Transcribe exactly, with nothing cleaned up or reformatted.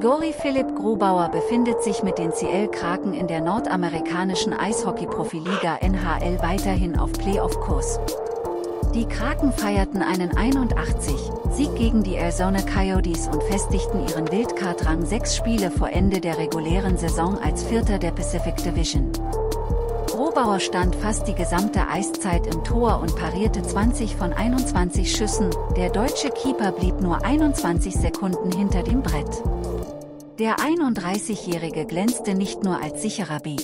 Goalie Philipp Grubauer befindet sich mit den Seattle Kraken in der nordamerikanischen Eishockey-Profiliga N H L weiterhin auf Playoff-Kurs. Die Kraken feierten einen einundachtzig Sieg gegen die Arizona Coyotes und festigten ihren Wildcard-Rang sechs Spiele vor Ende der regulären Saison als Vierter der Pacific Division. Grubauer stand fast die gesamte Eiszeit im Tor und parierte zwanzig von einundzwanzig Schüssen, der deutsche Keeper blieb nur einundzwanzig Sekunden hinter dem Brett. Der einunddreißigjährige glänzte nicht nur als sicherer B.